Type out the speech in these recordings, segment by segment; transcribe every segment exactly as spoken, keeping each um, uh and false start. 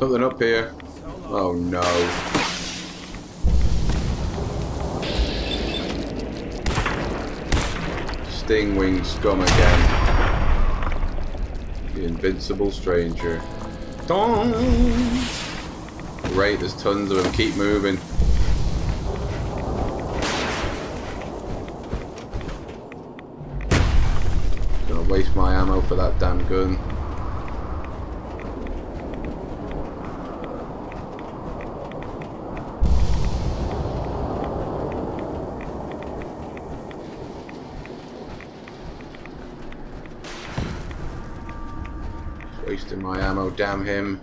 Something up here. Oh no. Stingwing scum again. The invincible stranger. Dong! Great, there's tons of them. Keep moving. Gonna waste my ammo for that damn gun. Wasting my ammo, damn him.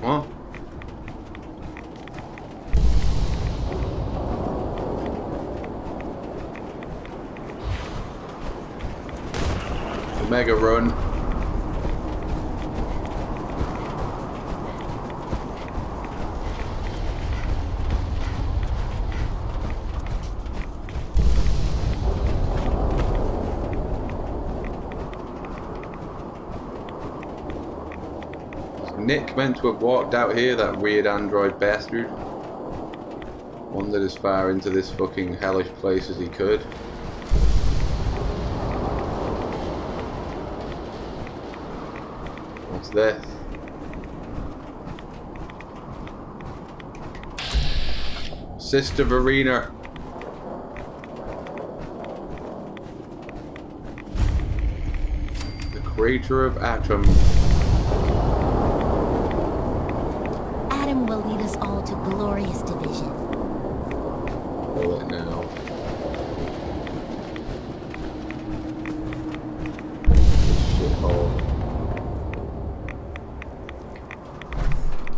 What? The mega run. Nick meant to have walked out here, that weird android bastard. Wandered as far into this fucking hellish place as he could. What's this? Sister Verena. The creator of Atom. Glorious division. Pull it now. Shithole.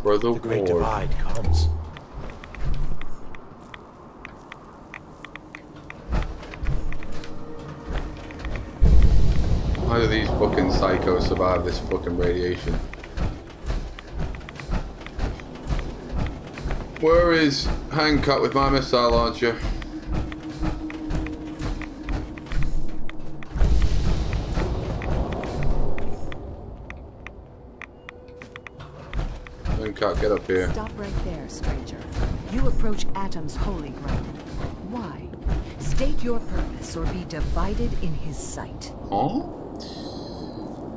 Brother Ward. The great divide comes. How do these fucking psychos survive this fucking radiation? Where is Hancock with my missile launcher? Hancock, get up here. Stop right there, stranger. You approach Atom's holy ground. Why? State your purpose or be divided in his sight. Huh?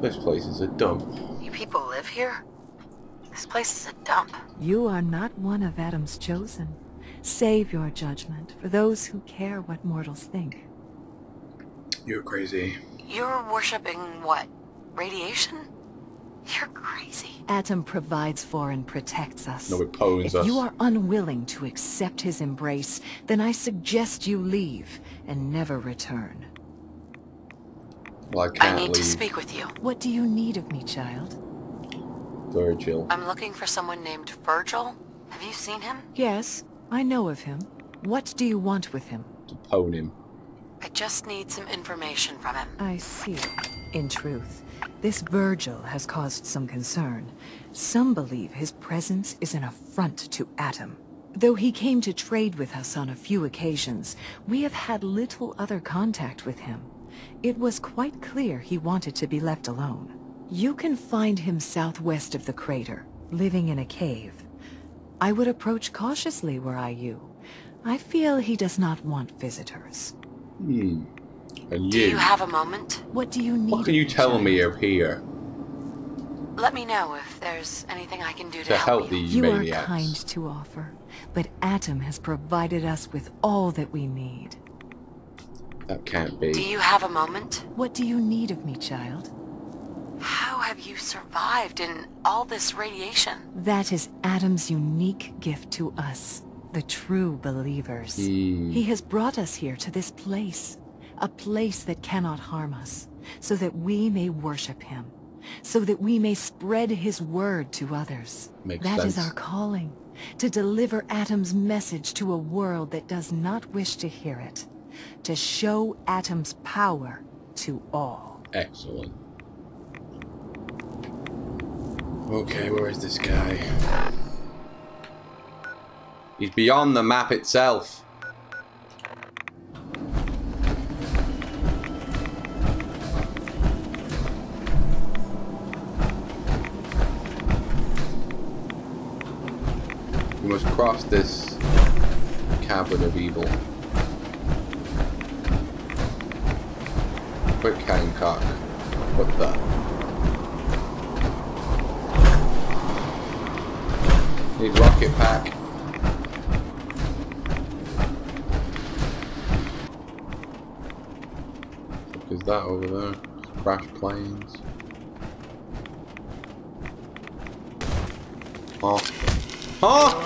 This place is a dump. You people live here? This place is a dump. You are not one of Adam's chosen. Save your judgment for those who care what mortals think. You're crazy. You're worshipping what? Radiation? You're crazy. Atom provides for and protects us. No, it poses us. If you are unwilling to accept his embrace, then I suggest you leave and never return. Well, I can't leave. I need to speak with you. What do you need of me, child? Virgil. I'm looking for someone named Virgil. Have you seen him? Yes, I know of him. What do you want with him? Depone him. I just need some information from him. I see. In truth, this Virgil has caused some concern. Some believe his presence is an affront to Atom. Though he came to trade with us on a few occasions, we have had little other contact with him. It was quite clear he wanted to be left alone. You can find him southwest of the crater, living in a cave. I would approach cautiously were I you. I feel he does not want visitors. Hmm. And you? Do you have a moment? What do you need? What can you tell me up here? Let me know if there's anything I can do to, to help, help these you. Maniacs. You are kind to offer, but Atom has provided us with all that we need. That can't be. Do you have a moment? What do you need of me, child? How have you survived in all this radiation? That is Atom's unique gift to us, the true believers. Mm. He has brought us here to this place, a place that cannot harm us, so that we may worship him, so that we may spread his word to others. Makes that sense. Is our calling, to deliver Atom's message to a world that does not wish to hear it, to show Atom's power to all. Excellent. Okay, where is this guy? He's beyond the map itself. must cross this cavern of evil. Quick, Hancock. What the? Need rocket pack. What is that over there? Just crash planes. Oh. Oh!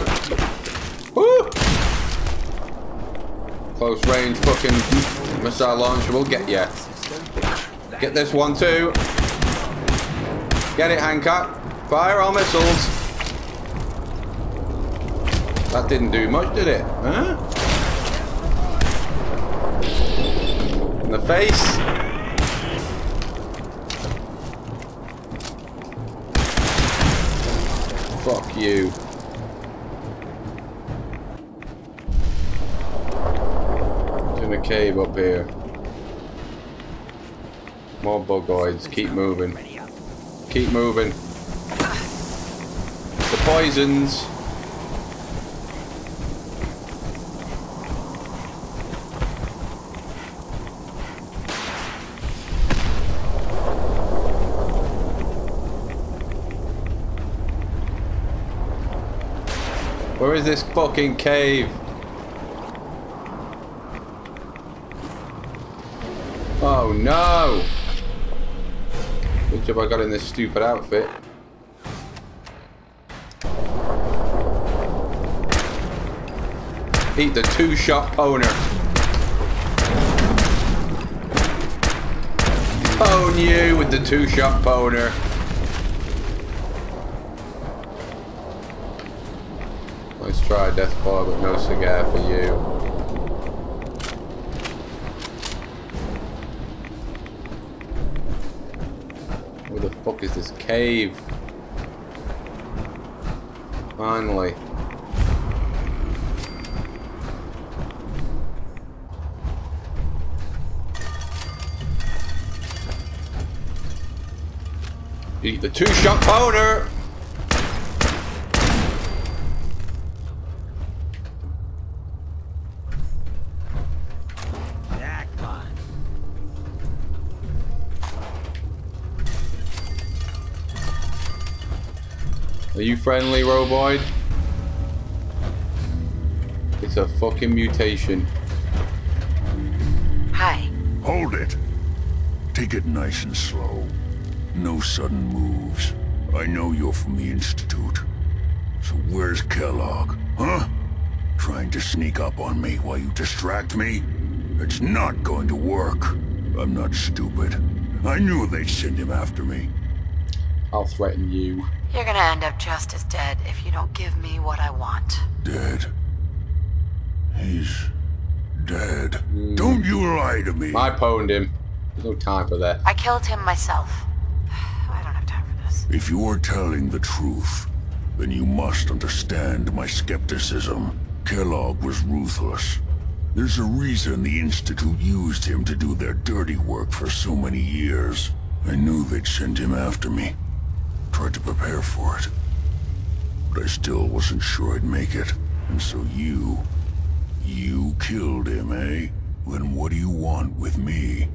Woo! Close range fucking missile launcher will get ya. Get this one too. Get it, Hancock. Fire our missiles. That didn't do much, did it? Huh? In the face. Fuck you. It's in a cave up here. More bugoids. Keep moving. Keep moving. The poisons. Where is this fucking cave? Oh no! Good job I got in this stupid outfit. Eat the two-shot poner. Pwn you with the two-shot poner. Let's try death bar, but no cigar for you. Fuck is this cave? Finally. Eat the two-shot powder! Are you friendly, Roboid? It's a fucking mutation. Hi. Hold it. Take it nice and slow. No sudden moves. I know you're from the Institute. So where's Kellogg, huh? Trying to sneak up on me while you distract me? It's not going to work. I'm not stupid. I knew they'd send him after me. I'll threaten you. You're gonna end up just as dead if you don't give me what I want. Dead? He's... dead. Mm. Don't you lie to me! I pwned him. There's no time for that. I killed him myself. I don't have time for this. If you're telling the truth, then you must understand my skepticism. Kellogg was ruthless. There's a reason the Institute used him to do their dirty work for so many years. I knew they'd send him after me. Tried to prepare for it, but I still wasn't sure I'd make it. And so you, you killed him, eh? Then what do you want with me?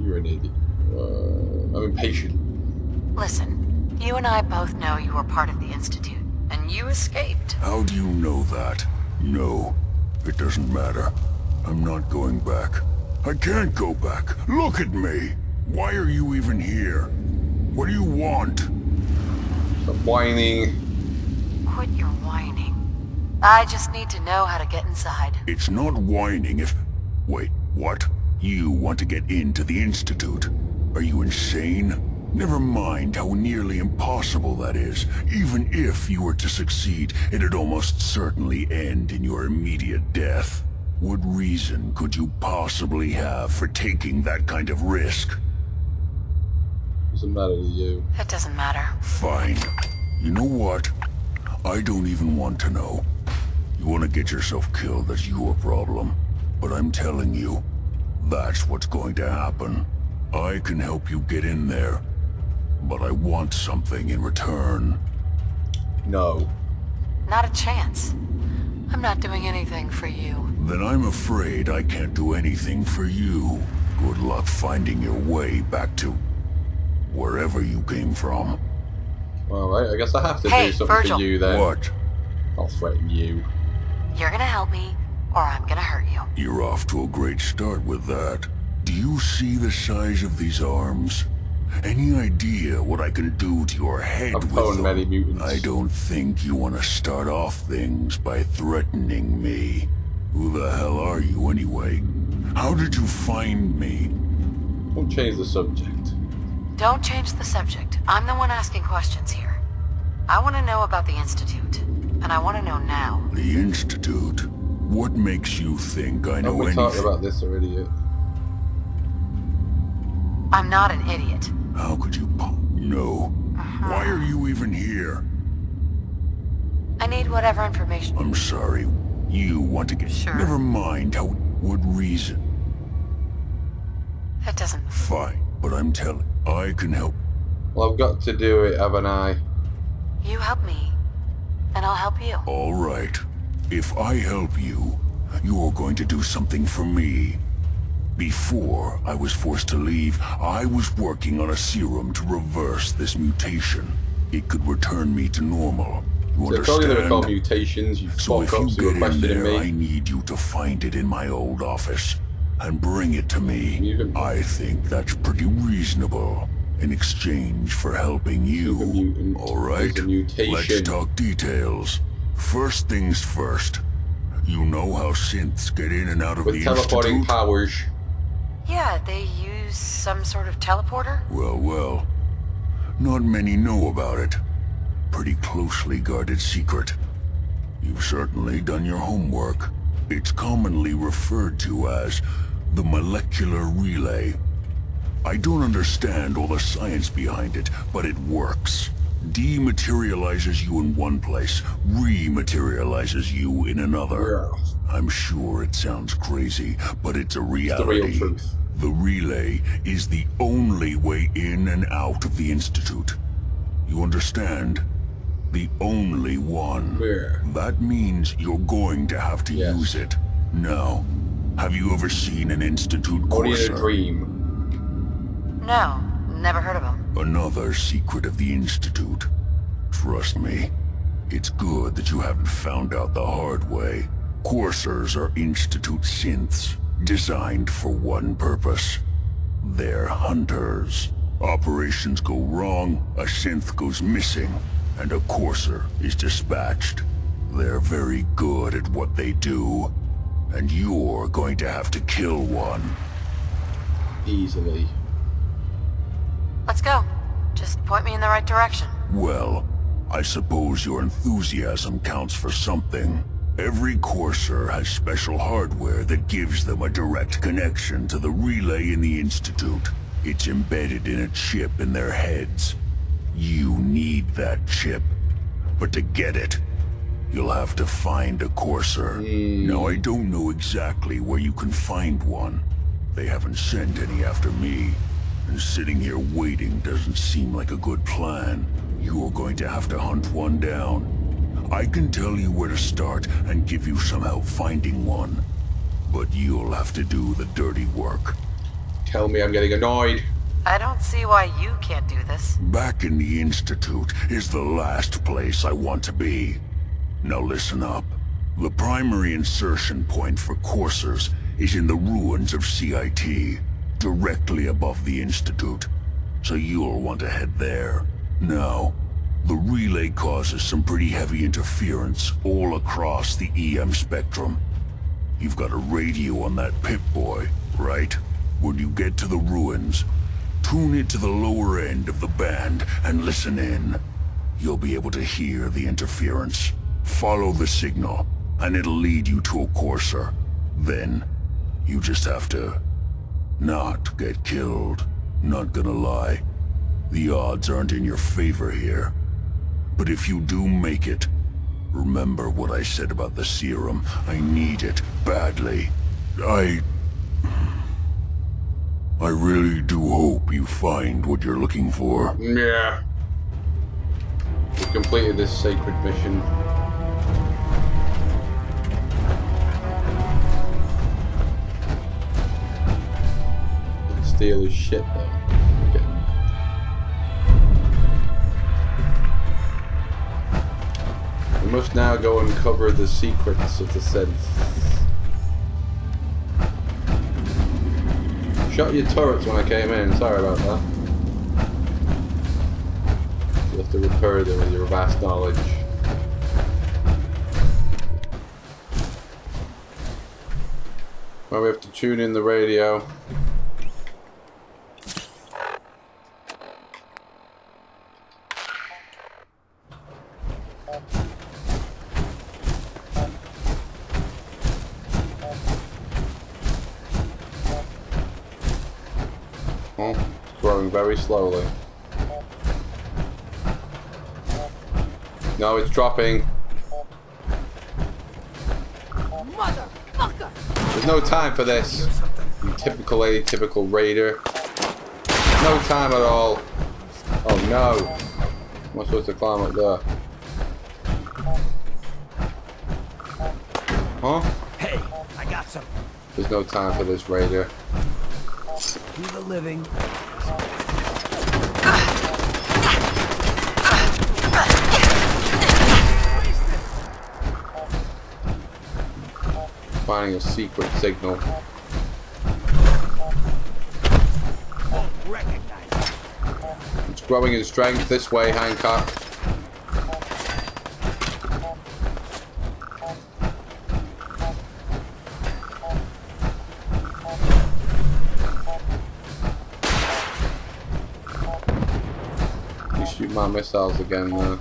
You're an idiot. Uh, I'm impatient. Listen, you and I both know you were part of the Institute, and you escaped. How do you know that? No, it doesn't matter. I'm not going back. I can't go back. Look at me. Why are you even here? What do you want? Stop whining. Quit your whining. I just need to know how to get inside. It's not whining if... Wait, what? You want to get into the Institute? Are you insane? Never mind how nearly impossible that is. Even if you were to succeed, it'd almost certainly end in your immediate death. What reason could you possibly have for taking that kind of risk? Doesn't matter to you. It doesn't matter. Fine. You know what? I don't even want to know. You want to get yourself killed, that's your problem. But I'm telling you, that's what's going to happen. I can help you get in there, but I want something in return. No. Not a chance. I'm not doing anything for you. Then I'm afraid I can't do anything for you. Good luck finding your way back to wherever you came from. Well, I, I guess I have to hey, do something Virgil. for you then. What? I'll threaten you. You're gonna help me, or I'm gonna hurt you. You're off to a great start with that. Do you see the size of these arms? Any idea what I can do to your head I've with them? Many mutants. I don't think you want to start off things by threatening me. Who the hell are you anyway? How did you find me? Don't change the subject. Don't change the subject. I'm the one asking questions here. I want to know about the Institute, and I want to know now. The Institute? What makes you think I know anything? We talked about this already. I'm not an idiot. How could you know? Uh-huh. Why are you even here? I need whatever information. I'm sorry. You want to get... Sure. Never mind how... What reason? That doesn't... Fine, but I'm telling... I can help. Well, I've got to do it, haven't I? You help me, and I'll help you. All right. If I help you, you're going to do something for me. Before I was forced to leave, I was working on a serum to reverse this mutation. It could return me to normal. You so understand? They're called mutations, you so if you get in there, me. I need you to find it in my old office and bring it to me. I think that's pretty reasonable in exchange for helping you. All right, let's talk details. First things first. You know how synths get in and out of With the teleporting Institute? powers. Yeah, they use some sort of teleporter? Well, well. Not many know about it. Pretty closely guarded secret. You've certainly done your homework. It's commonly referred to as the molecular relay. I don't understand all the science behind it, but it works. Dematerializes you in one place, rematerializes you in another. Yeah. I'm sure it sounds crazy, but it's a reality. It's the real truth. The relay is the only way in and out of the Institute. You understand? The only one. Yeah. That means you're going to have to yes. use it. Now, have you ever seen an Institute Courser? Only a dream. No, never heard of him. Another secret of the Institute. Trust me, it's good that you haven't found out the hard way. Coursers are Institute synths, designed for one purpose. They're hunters. Operations go wrong, a synth goes missing, and a Courser is dispatched. They're very good at what they do, and you're going to have to kill one. Easily. Let's go. Just point me in the right direction. Well, I suppose your enthusiasm counts for something. Every Courser has special hardware that gives them a direct connection to the relay in the Institute. It's embedded in a chip in their heads. You need that chip. But to get it, you'll have to find a Courser. Mm. Now, I don't know exactly where you can find one. They haven't sent any after me. And sitting here waiting doesn't seem like a good plan. You're going to have to hunt one down. I can tell you where to start and give you some help finding one. But you'll have to do the dirty work. Tell me I'm getting annoyed. I don't see why you can't do this. Back in the Institute is the last place I want to be. Now listen up. The primary insertion point for Coursers is in the ruins of C I T. Directly above the Institute, so you'll want to head there. Now, the relay causes some pretty heavy interference all across the E M spectrum. You've got a radio on that Pip-Boy, right? When you get to the ruins, tune it to the lower end of the band and listen in. You'll be able to hear the interference. Follow the signal, and it'll lead you to a Courser. Then, you just have to... not get killed. Not gonna lie, the odds aren't in your favor here. But if you do make it, remember what I said about the serum. I need it badly. I... I really do hope you find what you're looking for. Yeah. We've completed this sacred mission. steal his shit though. Okay. We must now go uncover the secrets of the synths. Shot your turrets when I came in, sorry about that. You'll have to repair them with your vast knowledge. Well, we have to tune in the radio. Very slowly. No, it's dropping. Motherfucker! There's no time for this. You typical atypical raider. No time at all. Oh no. I'm not supposed to climb up there. Huh? Hey, I got some. There's no time for this raider. Do the living. Finding a secret signal. It's growing in strength this way, Hancock. You shoot my missiles again, though.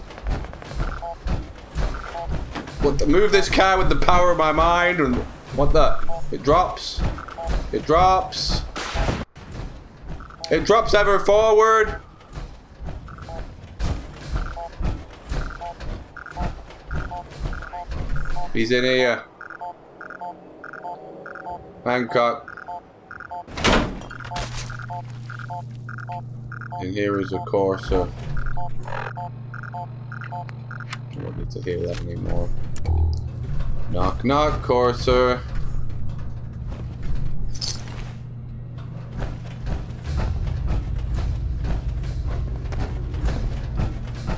What the, move this car with the power of my mind and what the? It drops. It drops. It drops ever forward. He's in here. Hancock. And here is a Courser. I don't need to hear that anymore. Knock, knock, Courser.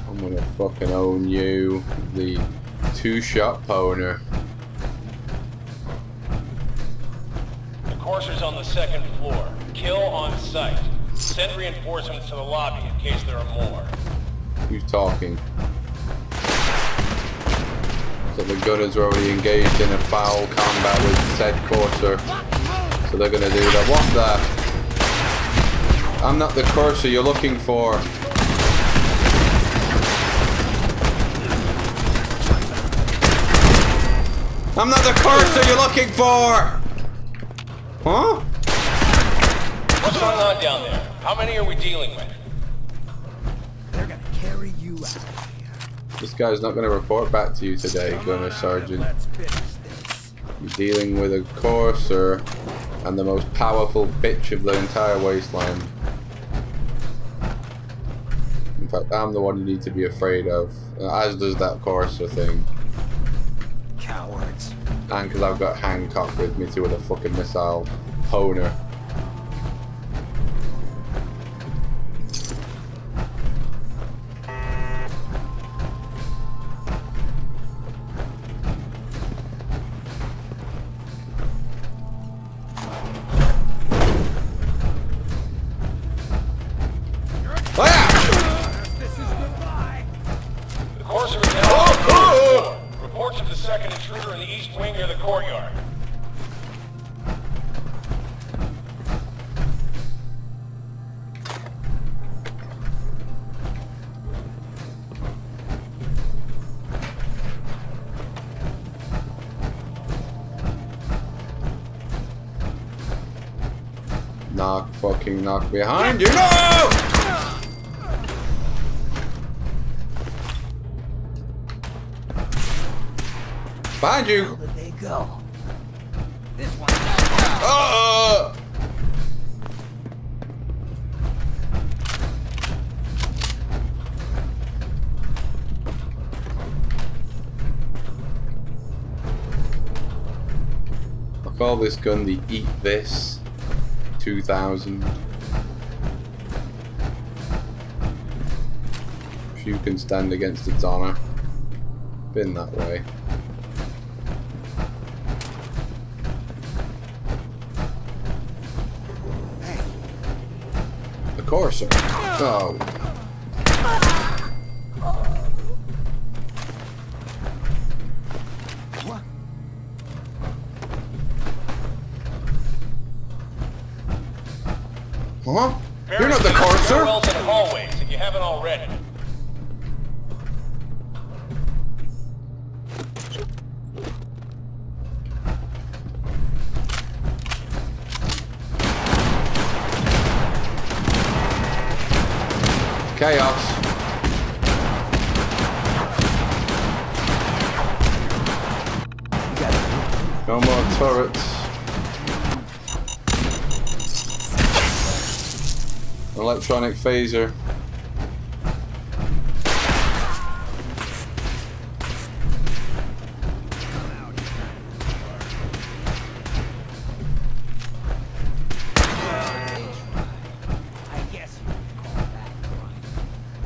I'm gonna fucking own you, the two-shot poner. The Courser's on the second floor. Kill on sight. Send reinforcements to the lobby in case there are more. Who's talking? So the Gunners are already engaged in a foul combat with said Courser. So they're gonna do that. What the? I'm not the Courser you're looking for. I'm not the Courser you're looking for! Huh? What's going on down there? How many are we dealing with? They're gonna carry you out. This guy's not going to report back to you today, Gunner Sergeant. You're dealing with a Courser and the most powerful bitch of the entire wasteland. In fact, I'm the one you need to be afraid of, as does that Courser thing. Cowards. And because I've got Hancock with me too with a fucking missile poner. Knock, fucking knock behind you. No! Behind you. Where did they go? This one. Uh-oh. I call this gun the Eat This two thousand. You can stand against the Donner. Been that way. Hey. The Courser. Oh. Huh? You're not the Courser. Hallways, if you haven't already. Chaos. No more turrets. Electronic phaser.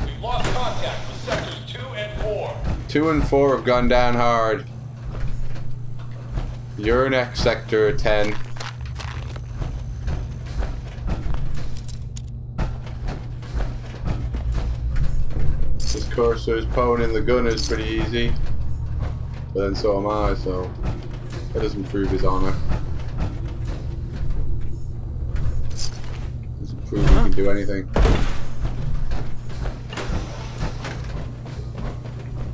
We've lost contact with sectors two and four. Two and four have gone down hard. You're next, sector ten. Courser's poning the Gunner's pretty easy, but then so am I, so that doesn't prove his honor. Doesn't prove he can do anything.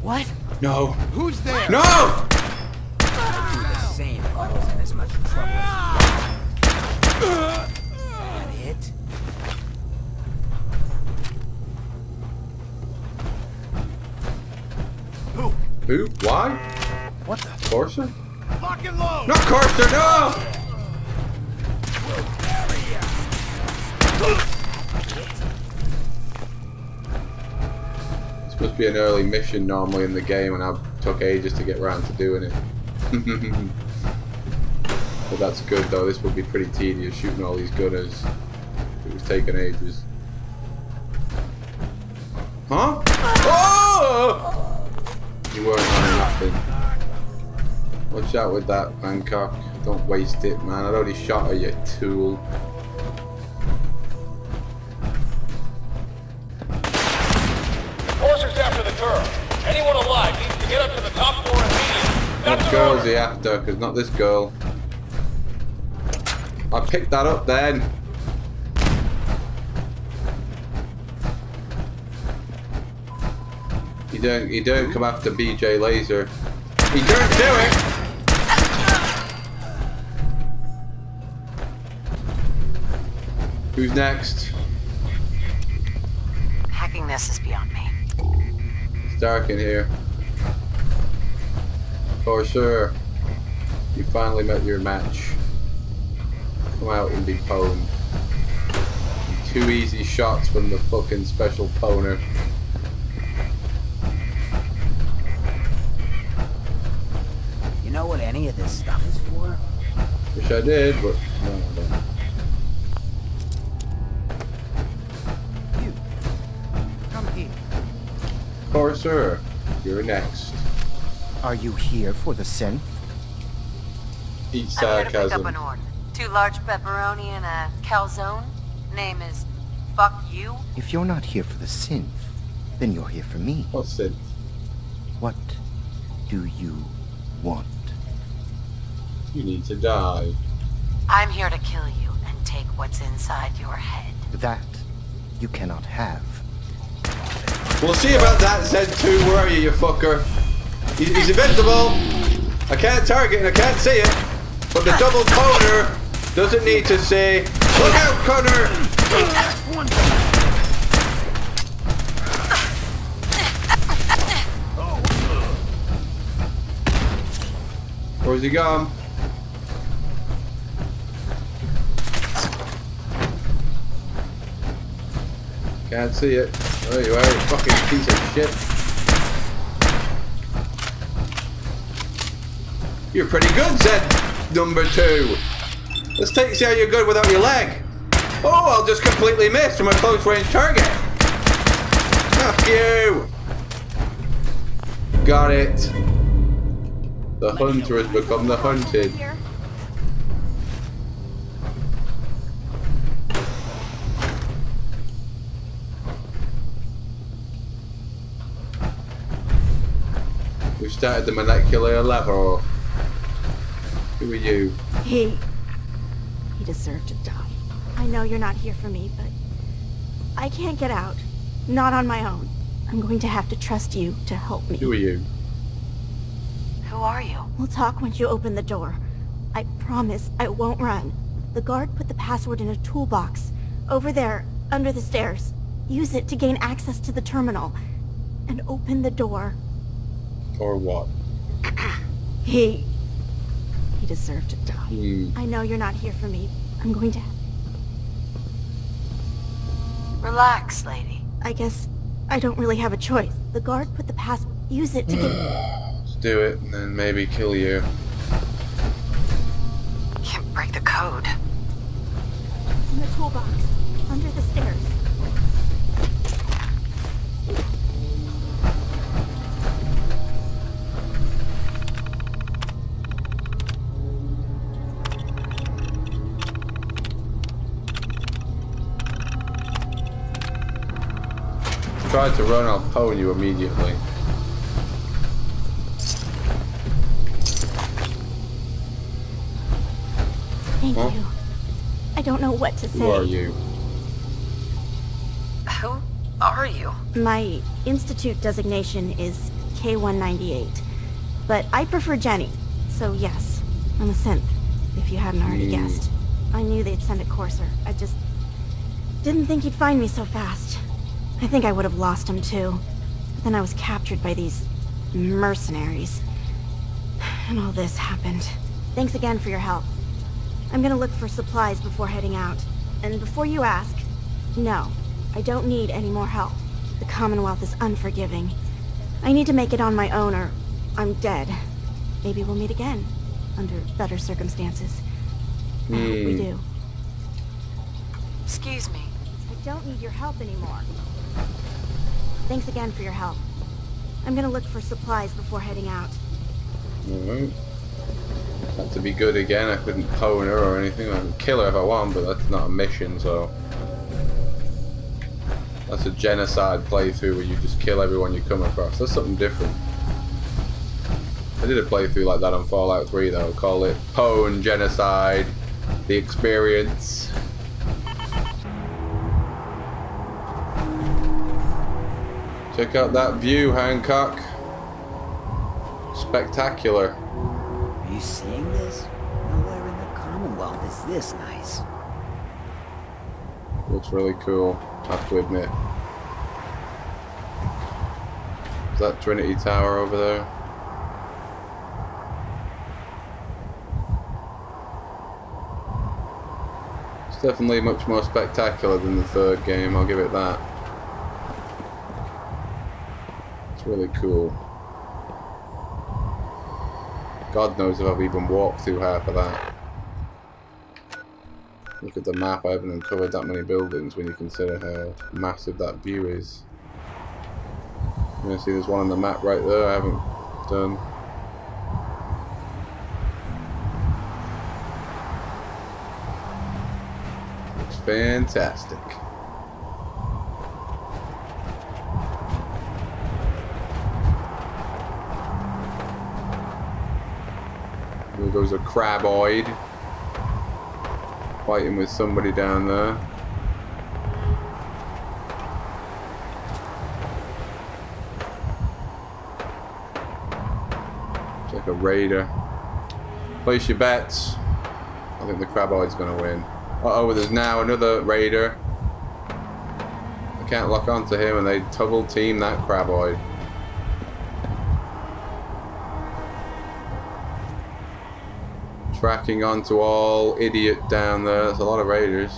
What? No. Who's there? No! I'd do the same if I wasn't in as much trouble. Uh, that it? Who? Why? What the? Courser? Lock and load! No, Courser, no! We'll bury ya. It's supposed to be an early mission normally in the game, and I took ages to get round to doing it. But that's good though, this would be pretty tedious shooting all these Gunners. It was taking ages. Huh? Oh! You weren't on nothing. Watch out with that, Hancock. Don't waste it, man. I'd already shot at you, tool. Courser's after the girl. Anyone alive needs to get up to the top floor immediately. What girl's he after? Because not this girl. I picked that up then. He don't, he don't come after B J Laser. He don't do it! Who's next? Hacking this is beyond me. It's dark in here. For sure. You finally met your match. Come out and be pwned. Two easy shots from the fucking special poner. Know what any of this stuff is for? Wish I did, but no, I don't. You come here. Courser, you're next. Are you here for the synth? Eat sarcasm. I'm gonna pick up an order. Two large pepperoni and a calzone. Name is Fuck You. If you're not here for the synth, then you're here for me. What synth? What do you want? You need to die. I'm here to kill you and take what's inside your head. That you cannot have. We'll see about that, Z two. Where are you, you fucker? He's, he's invincible. I can't target and I can't see it. But the double Connor doesn't need to say, look out, Connor! Where's he gone? Can't see it. There you are, you fucking piece of shit. You're pretty good, Zed number two. Let's take see how you're good without your leg. Oh, I'll just completely miss from a close range target. Fuck you. got it. The hunter has become the hunted. We've started the molecular level. Who are you? He... He deserved to die. I know you're not here for me, but... I can't get out. Not on my own. I'm going to have to trust you to help me. Who are you? Who are you? We'll talk once you open the door. I promise I won't run. The guard put the password in a toolbox. Over there, under the stairs. Use it to gain access to the terminal. And open the door. Or what? He... He deserved to die. Mm. I know you're not here for me. I'm going to... Relax, lady. I guess I don't really have a choice. The guard put the pass... Use it to get... Let's do it, and then maybe kill you. Can't break the code. It's in the toolbox. Under the stairs. Try to run, I'll pwn you immediately. Thank huh? you. I don't know what to say. Who are you? Who are you? My Institute designation is K one ninety-eight. But I prefer Jenny. So yes, I'm a synth, if you hadn't already mm. guessed. I knew they'd send a Courser. I just didn't think he'd find me so fast. I think I would have lost him too, but then I was captured by these mercenaries, and all this happened. Thanks again for your help. I'm gonna look for supplies before heading out, and before you ask, no, I don't need any more help. The Commonwealth is unforgiving. I need to make it on my own or I'm dead. Maybe we'll meet again, under better circumstances. I hope mm. we do. Excuse me. I don't need your help anymore. Thanks again for your help. I'm gonna look for supplies before heading out. Alright. Had to be good again. I couldn't pwn her or anything. I can kill her if I want, but that's not a mission, so... That's a genocide playthrough where you just kill everyone you come across. That's something different. I did a playthrough like that on Fallout three, though. Call it Pwn Genocide. The Experience. Check out that view, Hancock. Spectacular. Are you seeing this? Nowhere in the Commonwealth is this nice. Looks really cool, I have to admit. Is that Trinity Tower over there? It's definitely much more spectacular than the third game, I'll give it that. Really cool. God knows if I've even walked through half of that. Look at the map, I haven't uncovered that many buildings when you consider how massive that view is. You know, see there's one on the map right there I haven't done. It's fantastic. There goes a Craboid fighting with somebody down there. It's like a raider. Place your bets. I think the Craboid's gonna win. Uh oh, there's now another raider. I can't lock onto him, and they double team that Craboid. Tracking onto all idiot down there. There's a lot of raiders.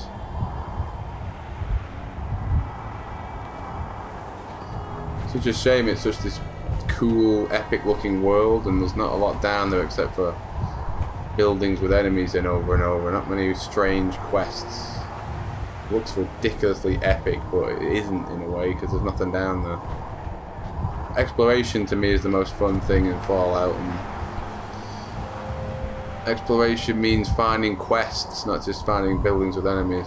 Such a shame it's just this cool, epic looking world and there's not a lot down there except for buildings with enemies in over and over. Not many strange quests. It looks ridiculously epic, but it isn't in a way because there's nothing down there. exploration to me is the most fun thing in Fallout. And exploration means finding quests, not just finding buildings with enemies.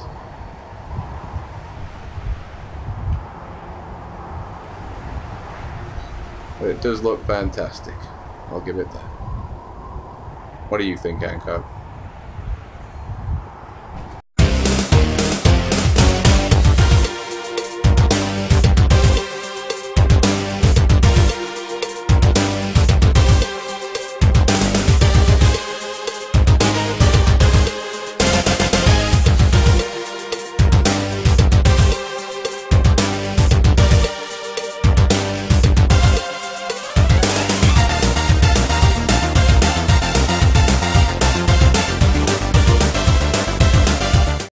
But it does look fantastic. I'll give it that. What do you think, Hancock?